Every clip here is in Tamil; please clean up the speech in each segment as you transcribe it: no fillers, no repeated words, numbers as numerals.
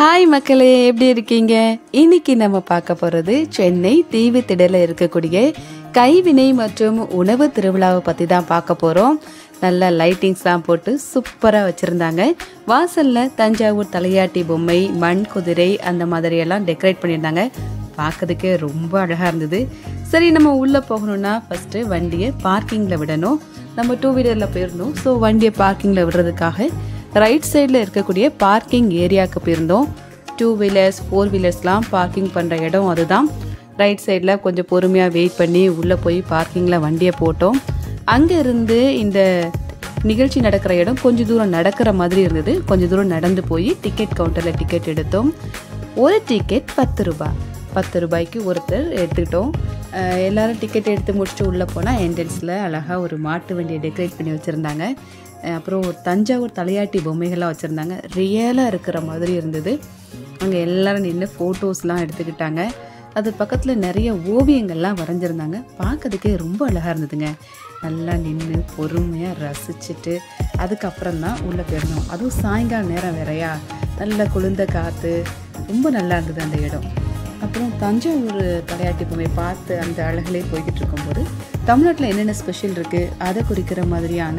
ஹாய் மக்களே, எப்படி இருக்கீங்க? இன்னைக்கு நம்ம பார்க்க போகிறது சென்னை தீவுத்திடலில் இருக்கக்கூடிய கைவினை மற்றும் உணவு திருவிழாவை பற்றி தான் பார்க்க போகிறோம். நல்ல லைட்டிங்ஸ்லாம் போட்டு சூப்பராக வச்சுருந்தாங்க. வாசலில் தஞ்சாவூர் தலையாட்டி பொம்மை, மண் குதிரை அந்த மாதிரியெல்லாம் டெக்கரேட் பண்ணியிருந்தாங்க. பார்க்கறதுக்கே ரொம்ப அழகாக இருந்தது. சரி, நம்ம உள்ளே போகணுன்னா ஃபஸ்ட்டு வண்டியை பார்க்கிங்கில் விடணும். நம்ம டூ வீலரில் போயிருந்தோம். ஸோ வண்டியை பார்க்கிங்கில் விடுறதுக்காக ரைட் சைடில் இருக்கக்கூடிய பார்க்கிங் ஏரியாவுக்கு போயிருந்தோம். டூ வீலர்ஸ், ஃபோர் வீலர்ஸ்லாம் பார்க்கிங் பண்ணுற இடம் அதுதான். ரைட் சைடில் கொஞ்சம் பொறுமையாக வெயிட் பண்ணி உள்ளே போய் பார்க்கிங்கில் வண்டியை போட்டோம். அங்கே இருந்து இந்த நிகழ்ச்சி நடக்கிற இடம் கொஞ்சம் தூரம் நடக்கிற மாதிரி இருந்தது. கொஞ்சம் தூரம் நடந்து போய் டிக்கெட் கவுண்டரில் டிக்கெட் எடுத்தோம். ஒரு டிக்கெட் 10 ரூபாய். 10 ரூபாய்க்கு ஒருத்தர் எடுத்துக்கிட்டோம். எல்லோரும் டிக்கெட் எடுத்து முடிச்சுட்டு உள்ளே போனால் என்ட்ரன்ஸில் அழகாக ஒரு மாட்டு வண்டியை டெக்கரேட் பண்ணி வச்சுருந்தாங்க. அப்புறம் தஞ்சாவூர் தலையாட்டி பொம்மைகள்லாம் வச்சுருந்தாங்க. ரியலாக இருக்கிற மாதிரி இருந்தது. அங்கே எல்லோரும் நின்று ஃபோட்டோஸ்லாம் எடுத்துக்கிட்டாங்க. அது பக்கத்தில் நிறைய ஓவியங்கள்லாம் வரைஞ்சிருந்தாங்க. பார்க்கறதுக்கே ரொம்ப அழகாக இருந்ததுங்க. நல்லா நின்று பொறுமையாக ரசிச்சுட்டு அதுக்கப்புறம் தான் உள்ளே போயிருந்தோம். அதுவும் சாயங்கால நேரம் வேறையா, நல்லா குளிர்ந்த காற்று, ரொம்ப நல்லா இருந்தது அந்த இடம். அப்புறம் தஞ்சாவூர் தலையாட்டி பொம்மை பார்த்து அந்த அழகிலே போய்கிட்டு இருக்கும்போது தமிழ்நாட்டில் என்னென்ன ஸ்பெஷல் இருக்குது அதை குறிக்கிற மாதிரியான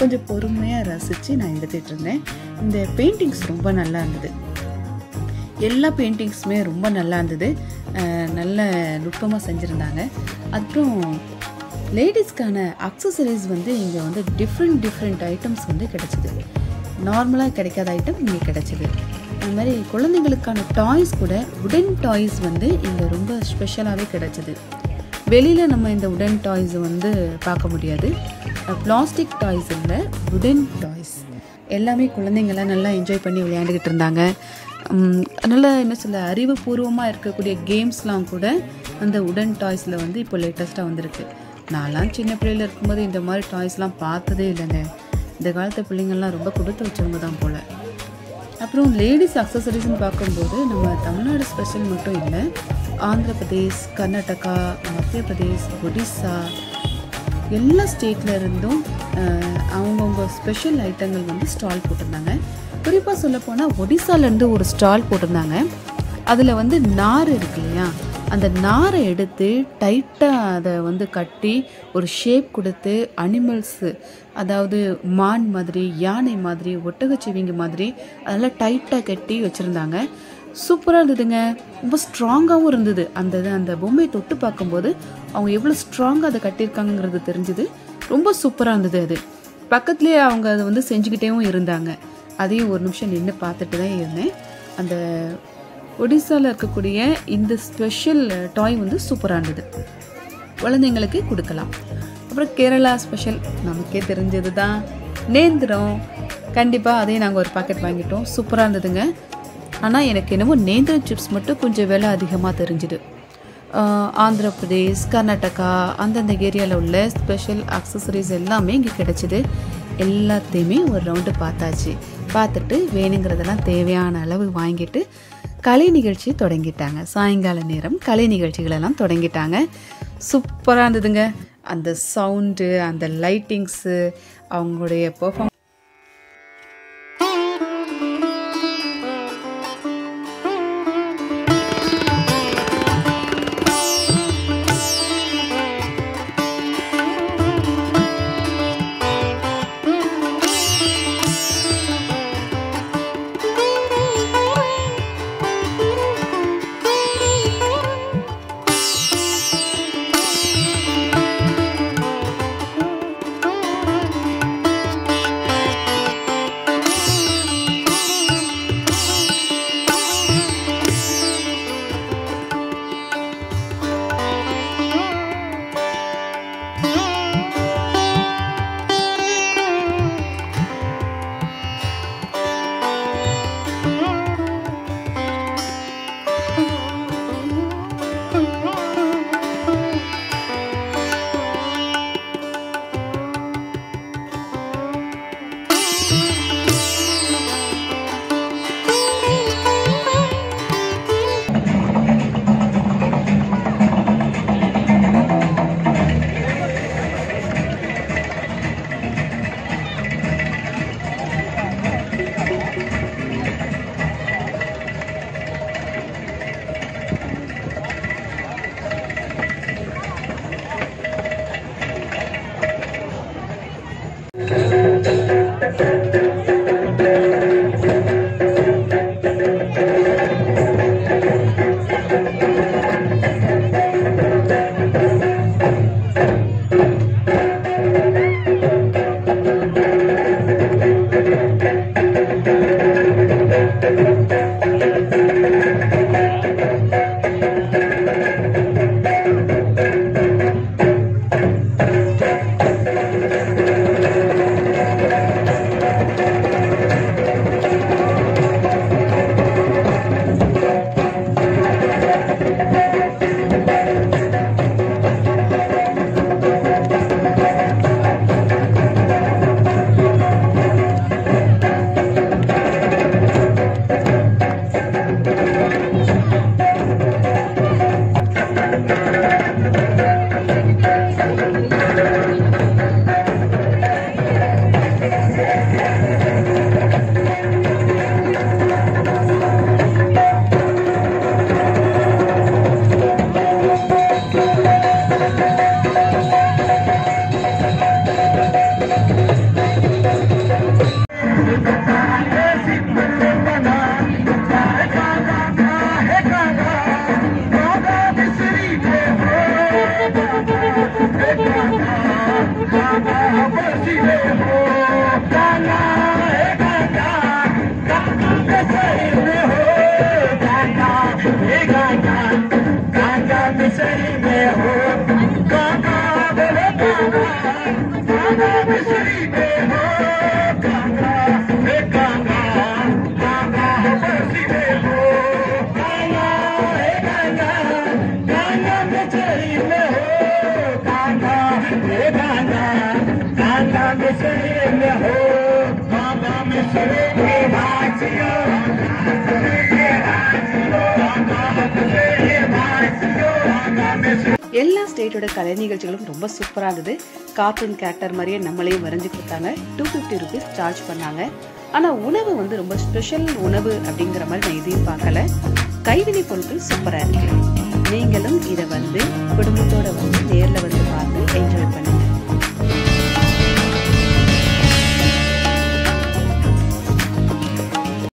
கொஞ்சம் பொறுமையாக ரசித்து நான் எடுத்துகிட்டு இருந்தேன். இந்த பெயிண்டிங்ஸ் ரொம்ப நல்லா இருந்தது. எல்லா பெயிண்டிங்ஸுமே ரொம்ப நல்லா இருந்தது. நல்ல நுட்பமாக செஞ்சுருந்தாங்க. அப்புறம் லேடிஸ்க்கான அக்சசரிஸ் வந்து இங்கே வந்து டிஃப்ரெண்ட் ஐட்டம்ஸ் வந்து கிடச்சிது. நார்மலாக கிடைக்காத ஐட்டம் இங்கே கிடச்சிது. அது மாதிரி குழந்தைங்களுக்கான டாய்ஸ் கூட, உடன் டாய்ஸ் வந்து இங்கே ரொம்ப ஸ்பெஷலாகவே கிடச்சிது. வெளியில் நம்ம இந்த உடன் டாய்ஸ் வந்து பார்க்க முடியாது. பிளாஸ்டிக் டாய்ஸ் இல்லை, உடன் டாய்ஸ். எல்லாமே குழந்தைங்களாம் நல்லா என்ஜாய் பண்ணி விளையாண்டுக்கிட்டு இருந்தாங்க. அதனால் என்ன சொல்ல, அறிவுபூர்வமாக இருக்கக்கூடிய கேம்ஸ்லாம் கூட அந்த உடன் டாய்ஸில் வந்து இப்போ லேட்டஸ்ட்டாக வந்திருக்கு. நான்லாம் சின்ன பிள்ளையில் இருக்கும்போது இந்த மாதிரி டாய்ஸ்லாம் பார்த்ததே இல்லைங்க. இந்த காலத்து பிள்ளைங்கள்லாம் ரொம்ப கொடுத்து வச்சவங்க தான் போல். அப்புறம் லேடிஸ் அக்சசரிஸ்ன்னு பார்க்கும்போது நம்ம தமிழ்நாடு ஸ்பெஷல் மட்டும் இல்லை, ஆந்திர பிரதேஷ், கர்நாடகா, மத்திய பிரதேஷ், ஒடிசா, எல்லா ஸ்டேட்டில் இருந்தும் அவங்கவுங்க ஸ்பெஷல் ஐட்டங்கள் வந்து ஸ்டால் போட்டிருந்தாங்க. குறிப்பாக சொல்லப்போனால் ஒடிசாலேருந்து ஒரு ஸ்டால் போட்டிருந்தாங்க. அதில் வந்து நார் இருக்கு இல்லையா, அந்த நாரை எடுத்து டைட்டாக அதை வந்து கட்டி ஒரு ஷேப் கொடுத்து அனிமல்ஸு, அதாவது மான் மாதிரி, யானை மாதிரி, ஒட்டகச்சிவிங்க மாதிரி அதெல்லாம் டைட்டாக கட்டி வச்சுருந்தாங்க. சூப்பராக இருந்ததுங்க. ரொம்ப ஸ்ட்ராங்காகவும் இருந்தது. அந்த பொம்மையை தொட்டு பார்க்கும்போது அவங்க எவ்வளோ ஸ்ட்ராங்காக அதை கட்டியிருக்காங்கங்கிறது தெரிஞ்சுது. ரொம்ப சூப்பராக இருந்தது. அது பக்கத்துலேயே அவங்க அதை வந்து செஞ்சுக்கிட்டேவும் இருந்தாங்க. அதையும் ஒரு நிமிஷம் நின்று பார்த்துட்டு தான் இருந்தேன். அந்த ஒடிசாவில் இருக்கக்கூடிய இந்த ஸ்பெஷல் டாய் வந்து சூப்பராக இருந்தது. குழந்தைங்களுக்கு கொடுக்கலாம். அப்புறம் கேரளா ஸ்பெஷல் நமக்கே தெரிஞ்சது தான், நேந்திரம். கண்டிப்பாக அதையும் நாங்கள் ஒரு பாக்கெட் வாங்கிட்டோம். சூப்பராக இருந்ததுங்க. ஆனால் எனக்கு என்னவோ நேந்திரம் சிப்ஸ் மட்டும் கொஞ்சம் விலை அதிகமாக தெரிஞ்சுது. ஆந்திர பிரதேஷ், கர்நாடகா அந்தந்த ஏரியாவில் உள்ள ஸ்பெஷல் அக்சசரிஸ் எல்லாமே இங்கே கிடச்சிது. எல்லாத்தையுமே ஒரு ரவுண்டு பார்த்தாச்சு. பார்த்துட்டு வேணுங்கிறதெல்லாம் தேவையான அளவு வாங்கிட்டு கலை நிகழ்ச்சி தொடங்கிட்டாங்க. சாயங்கால நேரம் கலை நிகழ்ச்சிகளெல்லாம் தொடங்கிட்டாங்க. சூப்பராக இருந்ததுங்க. அந்த சவுண்டு, அந்த லைட்டிங்ஸு, அவங்களுடைய பெர்ஃபார்ம். எல்லா ஸ்டேட்டோட கலை நிகழ்ச்சிகளும் ரொம்ப சூப்பராக இருந்தது. கார்ட்டூன் கேரக்டர் மாதிரியே நம்மளையும் வரைஞ்சி கொடுத்தாங்க. 250 ரூபீஸ் சார்ஜ் பண்ணாங்க. ஆனால் உணவு வந்து ரொம்ப ஸ்பெஷல் உணவு அப்படிங்கிற மாதிரி நான் எதையும் பார்க்கல. கைவினை பொருட்கள் சூப்பராக இருக்கு. நீங்களும் இதை வந்து குடும்பத்தோட வந்து நேரில் வந்து